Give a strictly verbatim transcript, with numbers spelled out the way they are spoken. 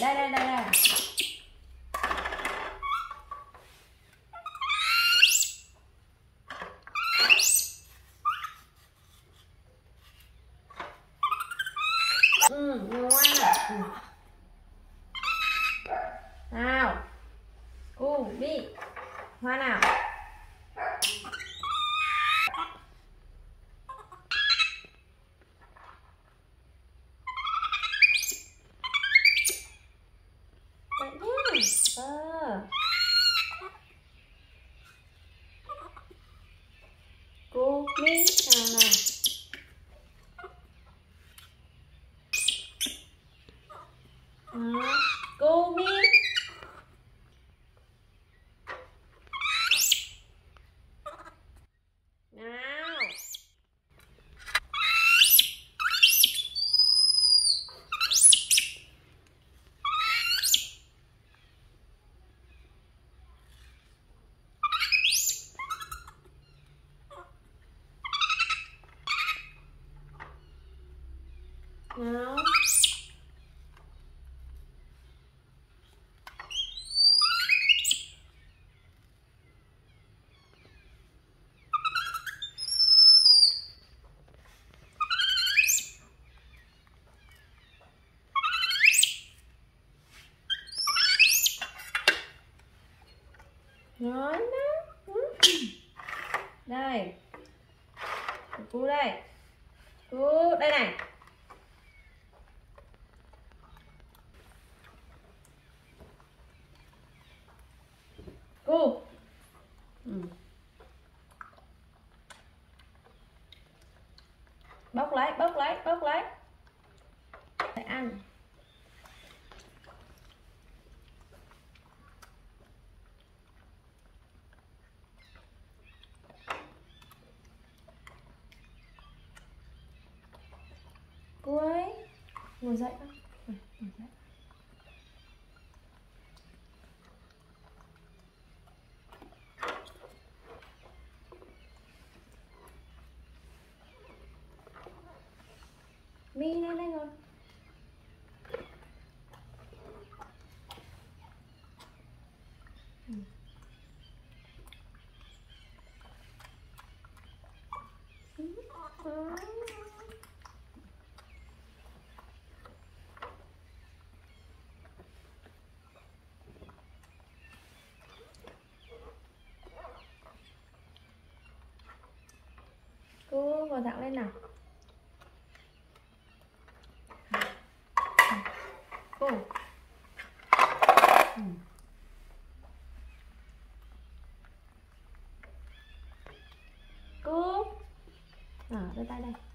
Đây, đây, đây, đây, đây. Ừ, ngon. Ừ. Nào. Cô đi. Hoa nào. Ờ. Cô Minh nào nào. À, cô Minh. Nào. Nào. Ngon lắm. Đây. Cú đây. Cú đây này. Cô. Ừ. Bóc lấy, bóc lấy, bóc lấy. Để ăn. Cô ấy ngồi dậy không? Ngồi dậy. Mi lên đây rồi. Ừ. Ừ. Cứ ngồi thẳng lên nào. Cô. Ừ. Cô. À, đưa tay đây.